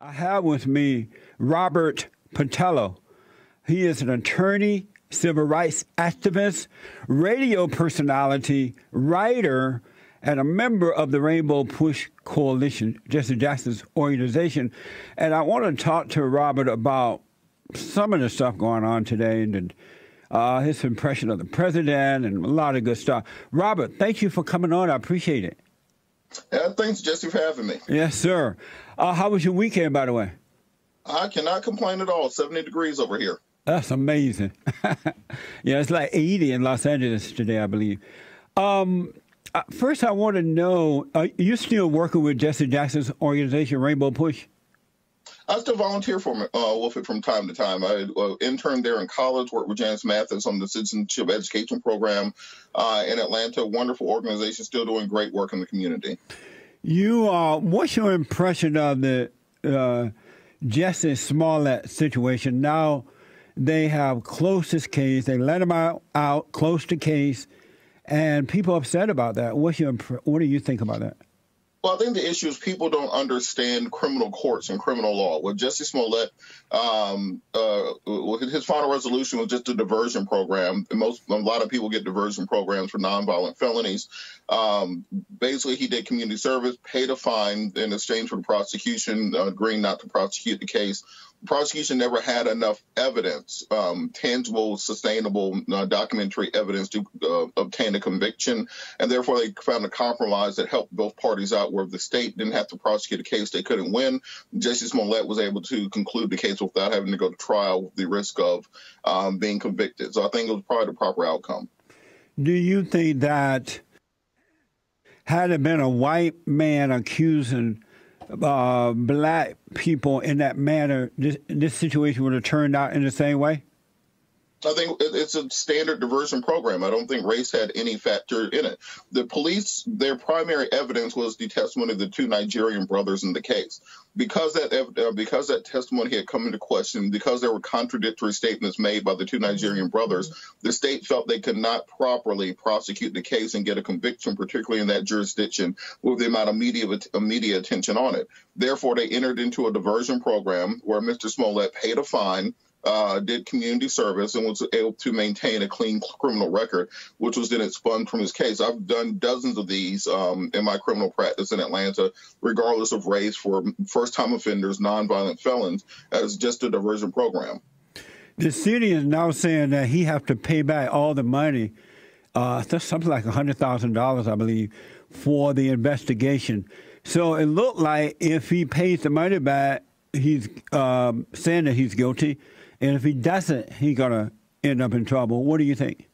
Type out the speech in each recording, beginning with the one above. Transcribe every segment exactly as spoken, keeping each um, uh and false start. I have with me Robert Patillo. He is an attorney, civil rights activist, radio personality, writer, and a member of the Rainbow Push Coalition, Jesse Jackson's organization. And I want to talk to Robert about some of the stuff going on today and uh, his impression of the president and a lot of good stuff. Robert, thank you for coming on. I appreciate it. Yeah, thanks, Jesse, for having me. Yes, sir. Uh, how was your weekend, by the way? I cannot complain at all. seventy degrees over here. That's amazing. Yeah, it's like eighty in Los Angeles today, I believe. Um, uh, first, I want to know, are you still working with Jesse Jackson's organization, Rainbow Push? I still volunteer for uh, Wolfett from time to time. I uh, interned there in college, worked with Janice Mathis on the Citizenship Education Program uh, in Atlanta. Wonderful organization, still doing great work in the community. You, uh, what's your impression of the uh, Jesse Smollett situation? Now they have closed his case. They let him out, out closed the case, and people are upset about that. What's your, what do you think about that? Well, I think the issue is people don't understand criminal courts and criminal law. With Jussie Smollett, um, uh, his final resolution was just a diversion program. Most, a lot of people get diversion programs for nonviolent felonies. Um, basically, he did community service, paid a fine in exchange for the prosecution, uh, agreeing not to prosecute the case. The prosecution never had enough evidence, um, tangible, sustainable, uh, documentary evidence to uh, obtain a conviction, and therefore they found a compromise that helped both parties out, where the state didn't have to prosecute a case they couldn't win. Jesse Smollett was able to conclude the case without having to go to trial with the risk of um, being convicted. So I think it was probably the proper outcome. Do you think that had it been a white man accusing Uh, black people in that manner, this, this situation would have turned out in the same way? I think it's a standard diversion program. I don't think race had any factor in it. The police, their primary evidence was the testimony of the two Nigerian brothers in the case. Because that uh, because that testimony had come into question, because there were contradictory statements made by the two Nigerian brothers, the state felt they could not properly prosecute the case and get a conviction, particularly in that jurisdiction, with the amount of media, media attention on it. Therefore, they entered into a diversion program where Mister Smollett paid a fine, Uh, did community service, and was able to maintain a clean criminal record, which was then expunged from his case. I've done dozens of these um, in my criminal practice in Atlanta, regardless of race, for first-time offenders, nonviolent felons, as just a diversion program. The city is now saying that he has to pay back all the money, uh, something like one hundred thousand dollars, I believe, for the investigation. So it looked like if he pays the money back, he's um, saying that he's guilty. And if he doesn't, he's going to end up in trouble. What do you think?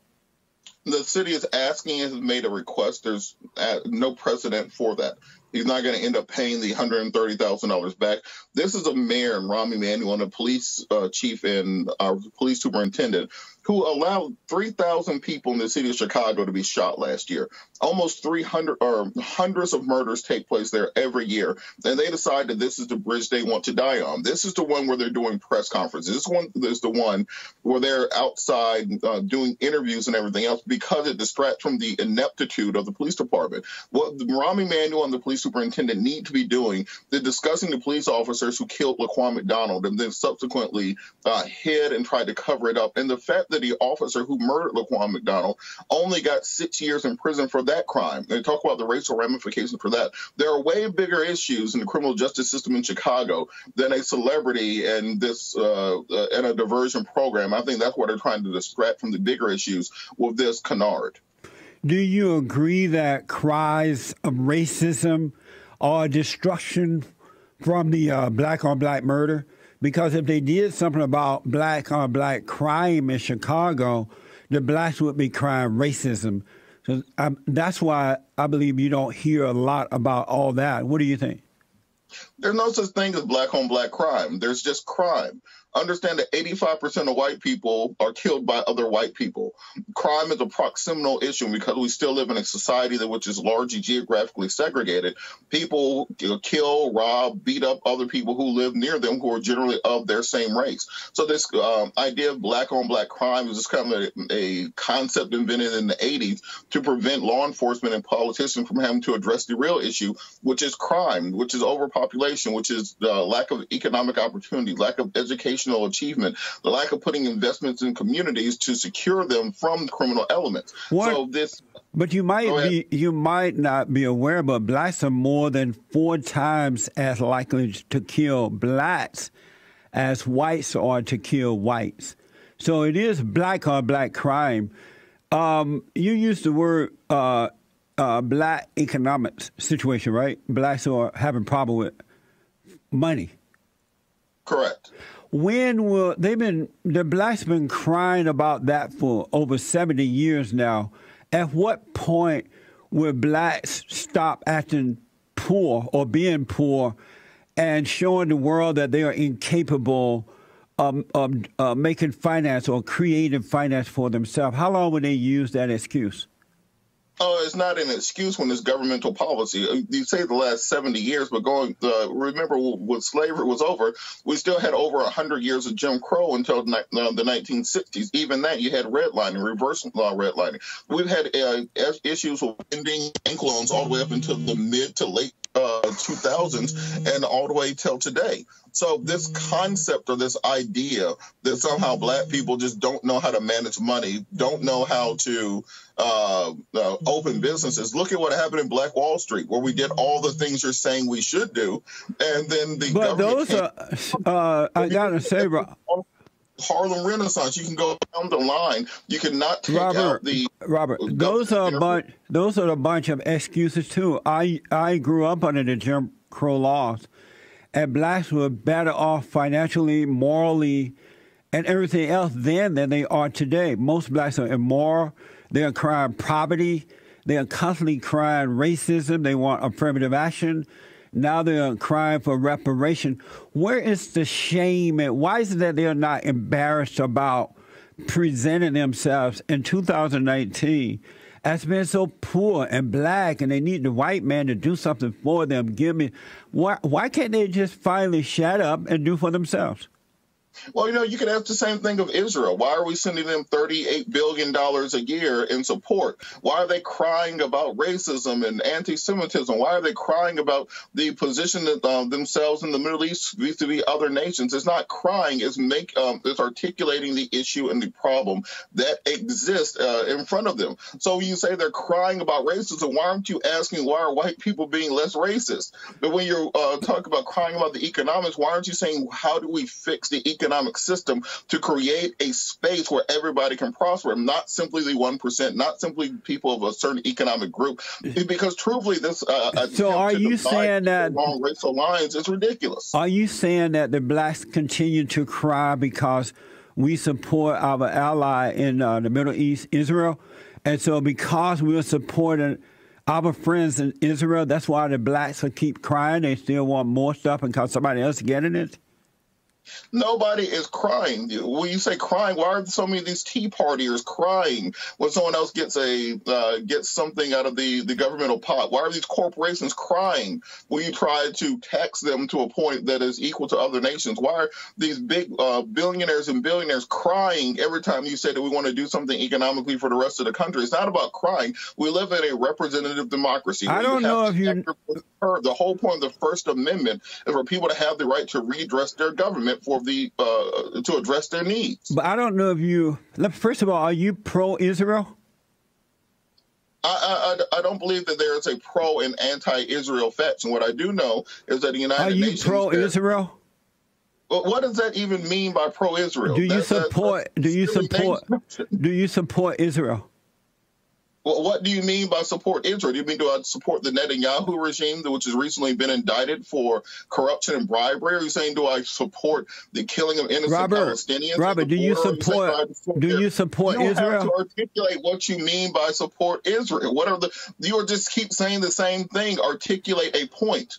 The city is asking and has made a request. There's no precedent for that. He's not going to end up paying the one hundred thirty thousand dollars back. This is a mayor, Rahm Emanuel, and a police uh, chief and uh, police superintendent who allowed three thousand people in the city of Chicago to be shot last year. Almost three hundred or hundreds of murders take place there every year, and they decide that this is the bridge they want to die on. This is the one where they're doing press conferences. This one is the one where they're outside uh, doing interviews and everything else, because it distracts from the ineptitude of the police department. What Rahm Emanuel and the police superintendent need to be doing, they're discussing the police officers who killed Laquan McDonald and then subsequently uh, hid and tried to cover it up. And the fact that the officer who murdered Laquan McDonald only got six years in prison for that crime. They talk about the racial ramifications for that. There are way bigger issues in the criminal justice system in Chicago than a celebrity and this uh, uh, and a diversion program. I think that's what they're trying to distract from the bigger issues with this canard. Do you agree that cries of racism are destruction from the uh, black-on-black murder? Because if they did something about black-on-black crime in Chicago, the blacks would be crying racism. So um, that's why I believe you don't hear a lot about all that. What do you think? There's no such thing as black-on-black crime. There's just crime. Understand that eighty-five percent of white people are killed by other white people. Crime is a proximal issue because we still live in a society that which is largely geographically segregated. People kill, rob, beat up other people who live near them who are generally of their same race. So this um, idea of black-on-black crime is just kind of a, a concept invented in the eighties to prevent law enforcement and politicians from having to address the real issue, which is crime, which is overpopulation, which is uh, lack of economic opportunity, lack of education, achievement, the lack of putting investments in communities to secure them from the criminal elements. What? So this, but you might be, you might not be aware, but blacks are more than four times as likely to kill blacks as whites are to kill whites. So it is black on black crime. Um, you used the word uh, uh, black economics situation, right? Blacks are having a problem with money. Correct. When will they've been the blacks been crying about that for over seventy years now? At what point will blacks stop acting poor or being poor and showing the world that they are incapable of, of uh, making finance or creating finance for themselves? How long will they use that excuse? Oh, it's not an excuse when it's governmental policy. You say the last seventy years, but going uh, remember when slavery was over, we still had over one hundred years of Jim Crow until the nineteen sixties. Even that, you had redlining, reverse law redlining. We've had uh, issues with ending bank loans all the way up until the mid to late uh, two thousands and all the way till today. So this concept or this idea that somehow black people just don't know how to manage money, don't know how to uh, uh, open businesses. Look at what happened in Black Wall Street, where we did all the things you're saying we should do, and then the but government those are, uh, I gotta say, bro. Harlem Renaissance. You can go down the line. You cannot take Robert, out the Robert. Those are a bunch. Those are a bunch of excuses too. I I grew up under the Jim Crow laws, and blacks were better off financially, morally, and everything else then than they are today. Most blacks are immoral. They are crying poverty. They are constantly crying racism. They want affirmative action. Now they are crying for reparation. Where is the shame? And why is it that they are not embarrassed about presenting themselves in two thousand nineteen as being so poor and black, and they need the white man to do something for them? Give me why? Why can't they just finally shut up and do for themselves? Well, you know, you could ask the same thing of Israel. Why are we sending them thirty-eight billion dollars a year in support? Why are they crying about racism and anti-Semitism? Why are they crying about the position of uh, themselves in the Middle East vis-a-vis other nations? It's not crying. It's, make, um, it's articulating the issue and the problem that exists uh, in front of them. So you say they're crying about racism. Why aren't you asking why are white people being less racist? But when you're uh, talking about crying about the economics, why aren't you saying how do we fix the economics? economic system to create a space where everybody can prosper, not simply the one percent, not simply people of a certain economic group. Because truthfully, this uh, so are you saying that long racial lines is ridiculous? Are you saying that the blacks continue to cry because we support our ally in uh, the Middle East, Israel, and so because we're supporting our friends in Israel, that's why the blacks keep crying? They still want more stuff because somebody else is getting it. Nobody is crying. When you say crying, why are so many of these Tea Partiers crying when someone else gets a uh, gets something out of the, the governmental pot? Why are these corporations crying when you try to tax them to a point that is equal to other nations? Why are these big uh, billionaires and billionaires crying every time you say that we want to do something economically for the rest of the country? It's not about crying. We live in a representative democracy. I don't know if you... The whole point of the First Amendment is for people to have the right to redress their government for the uh, to address their needs. But I don't know if you. First of all, are you pro-Israel? I, I I don't believe that there is a pro and anti-Israel faction. What I do know is that the United Nations. Are you pro-Israel? What does that even mean by pro-Israel? Do you that, support? That, do you support? Do you support Israel? Well, what do you mean by support Israel? Do you mean do I support the Netanyahu regime, which has recently been indicted for corruption and bribery? Are you saying do I support the killing of innocent Robert, Palestinians? Robert, do you support? You saying, support do Israel? you support you Israel? You have to articulate what you mean by support Israel. What are the? You are just keep saying the same thing. Articulate a point.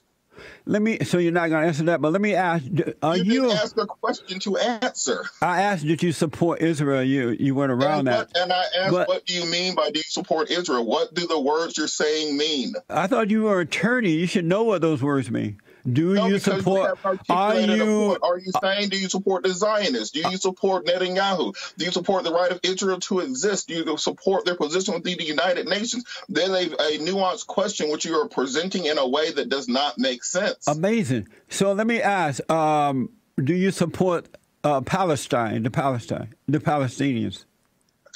Let me. So you're not going to answer that, but let me ask: Are you? You didn't ask a question to answer. I asked, did you support Israel? You you went around and that. What, and I asked, but, what do you mean by do you support Israel? What do the words you're saying mean? I thought you were an attorney. You should know what those words mean. Do no, you support? You are you? Are you saying? Do you support the Zionists? Do you support Netanyahu? Do you support the right of Israel to exist? Do you support their position within the United Nations? Then a, a nuanced question which you are presenting in a way that does not make sense. Amazing. So let me ask: um, do you support uh, Palestine? The Palestine, the Palestinians?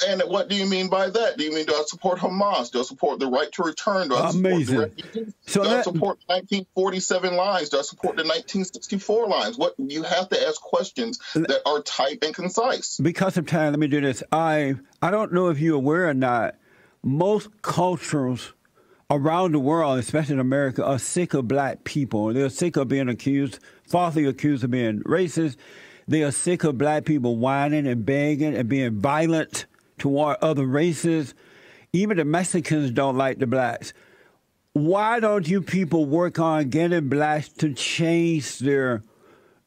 And what do you mean by that? Do you mean do I support Hamas? Do I support the right to return? Do I Amazing. support the refugees? So do that, I support the nineteen forty-seven lines? Do I support the nineteen sixty-four lines? What you have to ask questions that are tight and concise. Because of time, let me do this. I I don't know if you're aware or not. Most cultures around the world, especially in America, are sick of black people. They're sick of being accused, falsely accused of being racist. They are sick of black people whining and begging and being violent toward other races. Even the Mexicans don't like the blacks. Why don't you people work on getting blacks to change their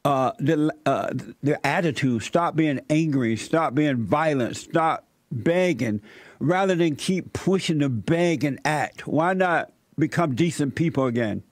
uh, their, uh, their attitude? Stop being angry. Stop being violent. Stop begging, rather than keep pushing the begging act. Why not become decent people again?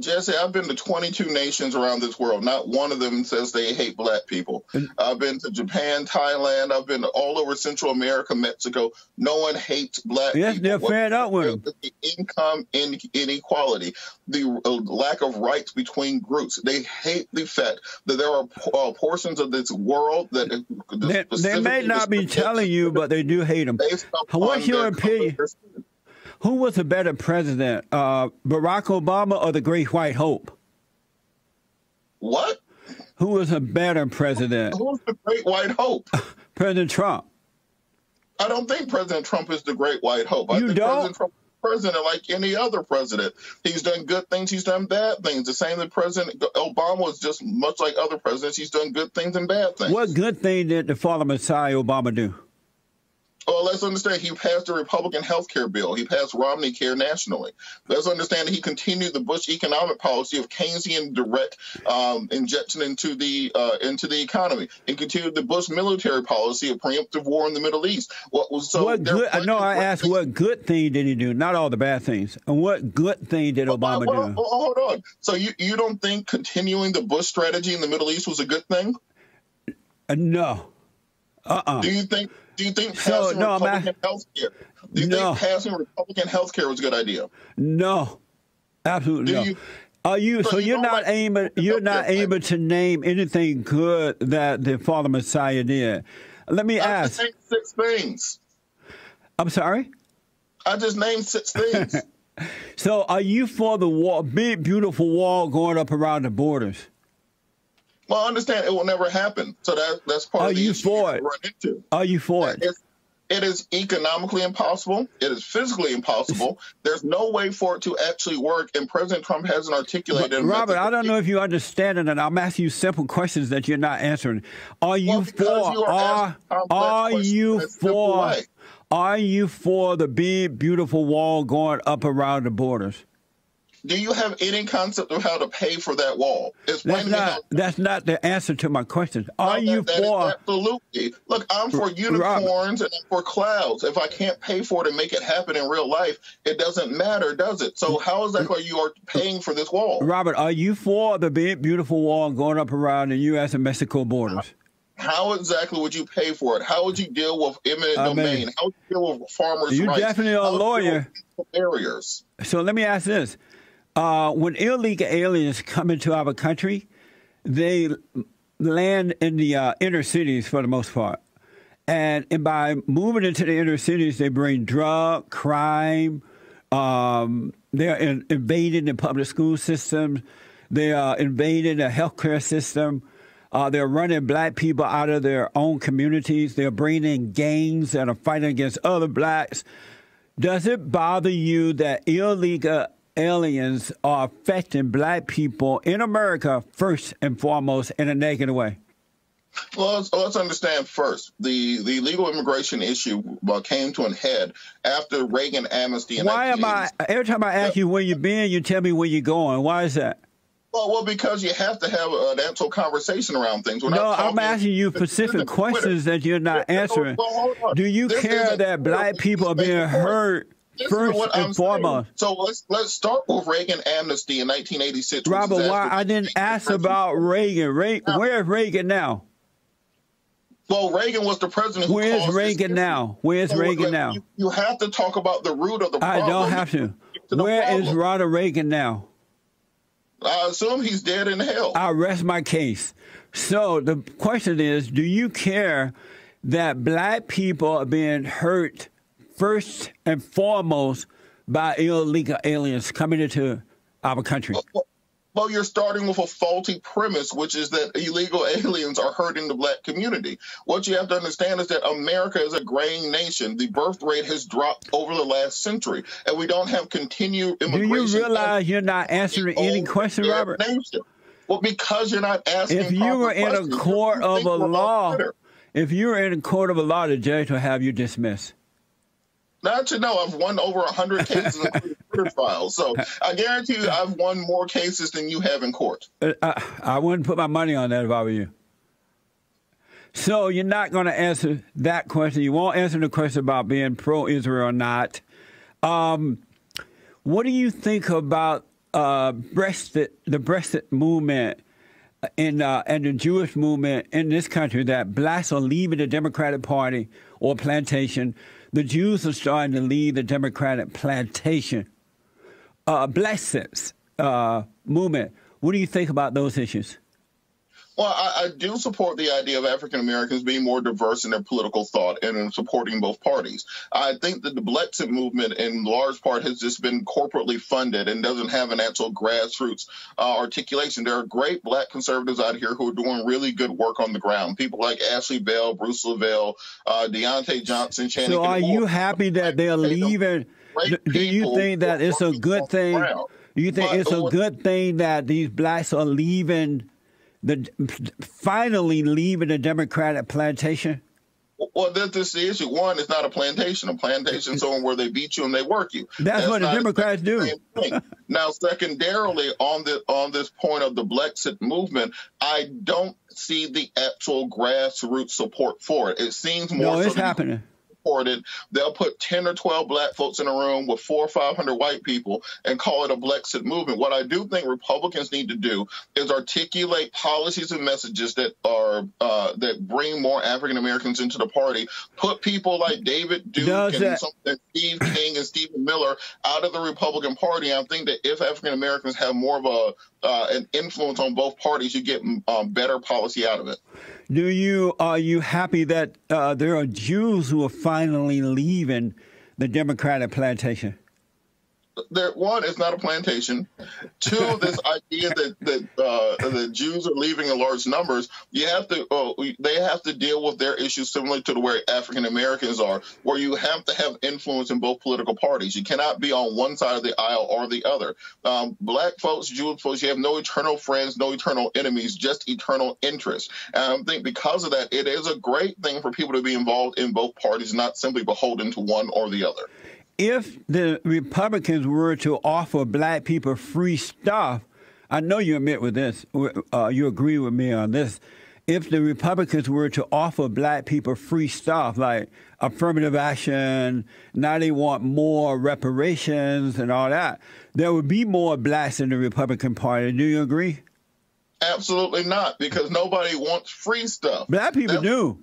Jesse, I've been to twenty-two nations around this world. Not one of them says they hate black people. I've been to Japan, Thailand. I've been to all over Central America, Mexico. No one hates black yes, people. Yes, they're fed up with them. The income inequality, the lack of rights between groups. They hate the fact that there are uh, portions of this world that... They, they may not be telling you, but they do hate them. What's your opinion? Who was a better president, uh, Barack Obama or the Great White Hope? What? Who was a better president? Who's the Great White Hope? President Trump. I don't think President Trump is the Great White Hope. You I think don't? President Trump is president like any other president. He's done good things. He's done bad things. The same that President Obama was just much like other presidents. He's done good things and bad things. What good thing did the father Messiah Obama do? Well, let's understand he passed the Republican health care bill. He passed Romney Care nationally. Let's understand that he continued the Bush economic policy of Keynesian direct um, injection into the uh, into the economy. He continued the Bush military policy of preemptive war in the Middle East. What was so? What good, no, I asked things. What good thing did he do? Not all the bad things. And what good thing did Obama well, well, do? Well, hold on. So you you don't think continuing the Bush strategy in the Middle East was a good thing? Uh, no. Uh-uh. Do you think? Do you think passing so, no, Republican health care? Do you no. think passing Republican health care was a good idea? No, absolutely do no. You, Are you so, so you're you not like able you're not able to name anything good that the Father Messiah did? Let me I ask. I just named six things. I'm sorry. I just named six things. So, are you for the wall, big beautiful wall going up around the borders? Well, I understand it will never happen. So that, that's part Are of the issue you run into. Are you for it? It's, it is economically impossible. It is physically impossible. There's no way for it to actually work, and President Trump hasn't articulated it. Robert, I don't know if you understand it, and I'm asking you simple questions that you're not answering. Are you well, for? You are are, are you for? Are you for the big, beautiful wall going up around the borders? Do you have any concept of how to pay for that wall? That's not, that's not the answer to my question. Are no, you that, that for... Absolutely. Look, I'm for unicorns Robert. and I'm for clouds. If I can't pay for it and make it happen in real life, it doesn't matter, does it? So how is that why you are paying for this wall? Robert, are you for the big, beautiful wall going up around the U S and Mexico borders? How exactly would you pay for it? How would you deal with eminent I mean, domain? How would you deal with farmers' you rights? You're definitely a lawyer. Barriers. So let me ask this. Uh, when illegal aliens come into our country, they land in the uh, inner cities for the most part. And, and by moving into the inner cities, they bring drug, crime. Um, they're in, invading the public school system. They are invading the healthcare system. Uh, they're running black people out of their own communities. They're bringing gangs that are fighting against other blacks. Does it bother you that illegal aliens are affecting black people in America first and foremost in a negative way? Well, let's, let's understand first, the, the legal immigration issue came to an head after Reagan amnesty. In Why am I, every time I ask yeah. you where you've been, you tell me where you're going. Why is that? Well, well, because you have to have an actual conversation around things. We're no, not I'm asking you specific questions that you're not answering. Well, Do you this care that black people are being heard? This First and foremost. Saying. So let's let's start with Reagan amnesty in nineteen eighty-six. Robert, why I didn't ask about Reagan. Ray, where is Reagan now? Well, Reagan was the president. Who where is Reagan now? Where is so Reagan like, now? You, you have to talk about the root of the problem. I don't have to. to where problem. is Ronald Reagan now? I assume he's dead in hell. I rest my case. So the question is, do you care that black people are being hurt first and foremost by illegal aliens coming into our country? Well, you're starting with a faulty premise, which is that illegal aliens are hurting the black community. What you have to understand is that America is a graying nation. The birth rate has dropped over the last century, and we don't have continued immigration. Do you realize you're not answering any question, Robert? Nation. Well, because you're not asking if you were in a court of a law, if you were in a court of a law, the judge will have you dismissed. Not to know, I've won over one hundred cases in murder files, so I guarantee you I've won more cases than you have in court. Uh, I, I wouldn't put my money on that if I were you. So you're not going to answer that question. You won't answer the question about being pro-Israel or not. Um, what do you think about uh, Brexit, the Brexit movement in, uh, and the Jewish movement in this country, that blacks are leaving the Democratic Party or plantation? The Jews are starting to lead the Democratic plantation, uh, Blexit uh, movement. What do you think about those issues? Well, I, I do support the idea of African Americans being more diverse in their political thought and in supporting both parties. I think that the Blexit movement, in large part, has just been corporately funded and doesn't have an actual grassroots uh, articulation. There are great black conservatives out here who are doing really good work on the ground. People like Ashley Bell, Bruce Lavelle, uh, Deontay Johnson, Channing. So, are you happy that they're leaving? Do you think that it's a good thing? Do you think it's a good thing that these blacks are leaving? The, finally leaving the Democratic plantation? Well, that's just the issue. One, it's not a plantation. A plantation is someone where they beat you and they work you. That's, that's what the Democrats do. Now, secondarily, on the on this point of the Blexit movement, I don't see the actual grassroots support for it. It seems more. No, it's happening. Supported. They'll put ten or twelve black folks in a room with four or five hundred white people and call it a Blexit movement. What I do think Republicans need to do is articulate policies and messages that are uh, that bring more African Americans into the party. Put people like David Duke Does and that... Steve King and Stephen Miller out of the Republican Party. I think that if African Americans have more of a uh, an influence on both parties, you get um, better policy out of it. Do you are you happy that uh, there are Jews who are finally leaving the Democratic plantation? There, one, it's not a plantation. Two, this idea that that uh, the Jews are leaving in large numbers, you have to uh, they have to deal with their issues similar to the way African Americans are, where you have to have influence in both political parties. You cannot be on one side of the aisle or the other. Um, black folks, Jewish folks, you have no eternal friends, no eternal enemies, just eternal interests. And I think because of that, it is a great thing for people to be involved in both parties, not simply beholden to one or the other. If the Republicans were to offer black people free stuff, I know you admit with this, uh, you agree with me on this. If the Republicans were to offer black people free stuff, like affirmative action, now they want more reparations and all that, there would be more blacks in the Republican Party. Do you agree? Absolutely not, because nobody wants free stuff. Black people That's do.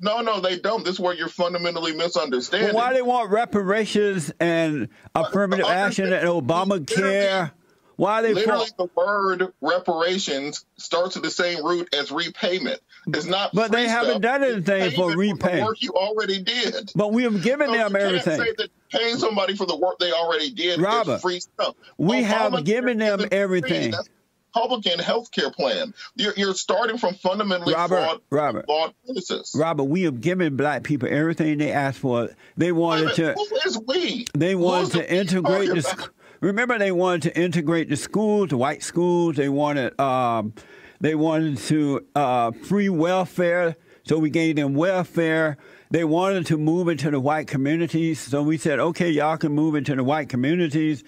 No, no, they don't. This is where you're fundamentally misunderstanding. Well, why they want reparations and affirmative uh, action and Obamacare? Why they literally the word reparations starts at the same root as repayment. It's not. But they stuff. haven't done anything for repayment. Work you already did. But we have given so them you everything. Can't say that paying somebody for the work they already did Robert, is free stuff. We Obamacare have given them everything. That's Republican health care plan. You're, you're starting from fundamentally Robert, flawed, Robert, flawed premises. Robert, we have given black people everything they asked for. They wanted to. Who is we? They wanted to integrate this. Remember, they wanted to integrate the schools, the white schools. They wanted um, They wanted to uh, free welfare, so we gave them welfare. They wanted to move into the white communities, so we said, okay, y'all can move into the white communities.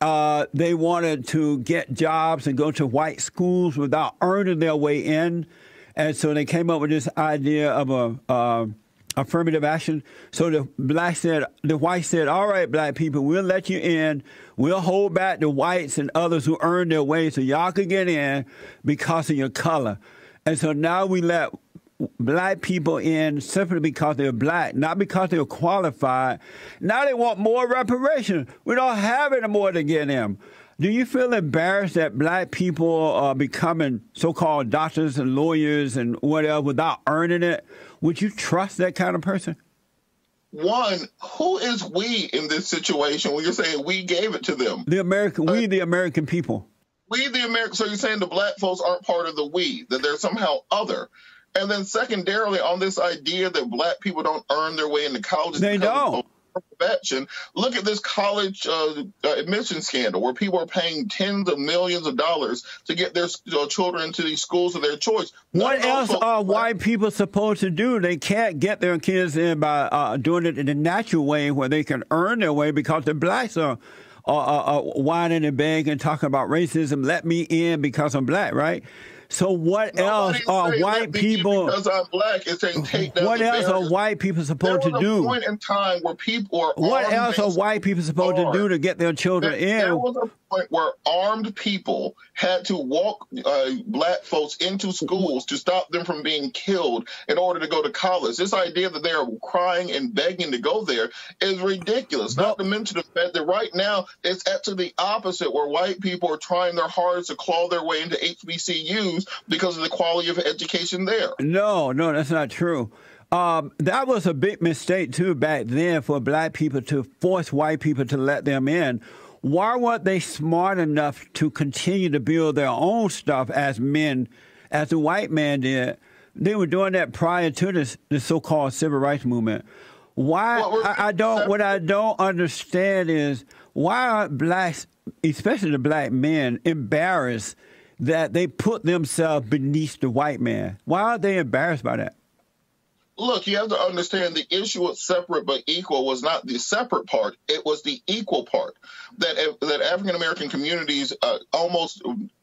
Uh, they wanted to get jobs and go to white schools without earning their way in. And so they came up with this idea of a uh, affirmative action. So the black said, the white said, all right, black people, we'll let you in. We'll hold back the whites and others who earned their way so y'all could get in because of your color. And so now we let black people in simply because they're black, not because they're qualified. Now they want more reparations. We don't have any more to give them. Do you feel embarrassed that black people are becoming so-called doctors and lawyers and whatever without earning it? Would you trust that kind of person? One, who is we in this situation when you're saying we gave it to them? The American, uh, we the American people. We the American, so you're saying the black folks aren't part of the we, that they're somehow other. And then secondarily, on this idea that black people don't earn their way into colleges. They don't. Action. Look at this college uh, admission scandal where people are paying tens of millions of dollars to get their uh, children into these schools of their choice. What Not else are white people supposed to do? They can't get their kids in by uh, doing it in a natural way where they can earn their way because the blacks are, are, are, are whining and begging and talking about racism. Let me in because I'm black, right? So what Nobody else are white people? Because I'm black, it's saying take that. What else are white people supposed to do? There was a point in time where people are. What else are white people supposed to do to get their children in? There was a point where armed people had to walk uh, black folks into schools to stop them from being killed in order to go to college. This idea that they are crying and begging to go there is ridiculous. Not to mention the fact that right now it's actually the opposite, where white people are trying their hardest to claw their way into H B C Us. Because of the quality of education there. No, no, that's not true. Um, that was a big mistake, too, back then for black people to force white people to let them in. Why weren't they smart enough to continue to build their own stuff as men, as the white man did? They were doing that prior to this, this so-called civil rights movement. Why? Well, I, I don't. What I don't understand is why aren't blacks, especially the black men, embarrassed that they put themselves beneath the white man? Why are they embarrassed by that? Look, you have to understand the issue of separate but equal was not the separate part. It was the equal part, that that African-American communities uh, almost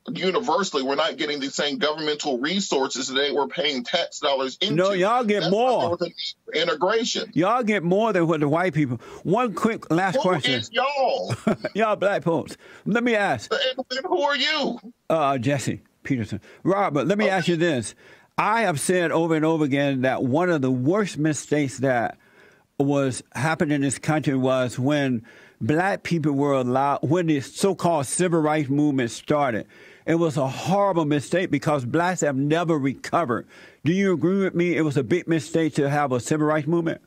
universally were not getting the same governmental resources that they were paying tax dollars into. No, y'all get That's more. Integration. Y'all get more than what the white people. One quick last who question. Who is y'all? Y'all black folks. Let me ask. And, and who are you? Uh, Jesse Peterson. Robert, let me okay. ask you this. I have said over and over again that one of the worst mistakes that was happening in this country was when black people were allowed, when the so-called civil rights movement started. It was a horrible mistake because blacks have never recovered. Do you agree with me? It was a big mistake to have a civil rights movement.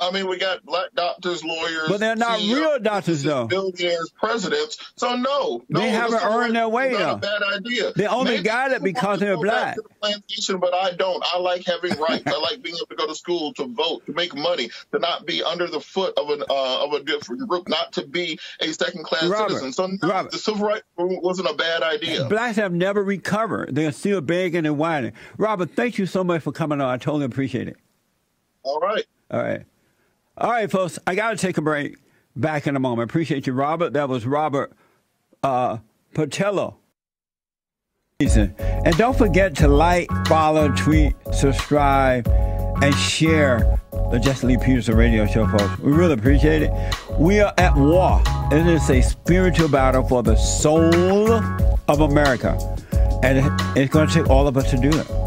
I mean, we got black doctors, lawyers. But they're not C E Os, real doctors, though. Billionaires, presidents. So, no. no they haven't earned their way, though. Not a bad idea. They only Maybe got it because they're black. To the plantation, but I don't. I like having rights. I like being able to go to school, to vote, to make money, to not be under the foot of, an, uh, of a different group, not to be a second-class citizen. So, no, Robert, the civil rights wasn't a bad idea. Blacks have never recovered. They're still begging and whining. Robert, thank you so much for coming on. I totally appreciate it. All right. All right. All right, folks, I got to take a break. Back in a moment. Appreciate you, Robert. That was Robert uh, Patillo. And don't forget to like, follow, tweet, subscribe, and share the Jesse Lee Peterson radio show, folks. We really appreciate it. We are at war. It is a spiritual battle for the soul of America. And it's going to take all of us to do it.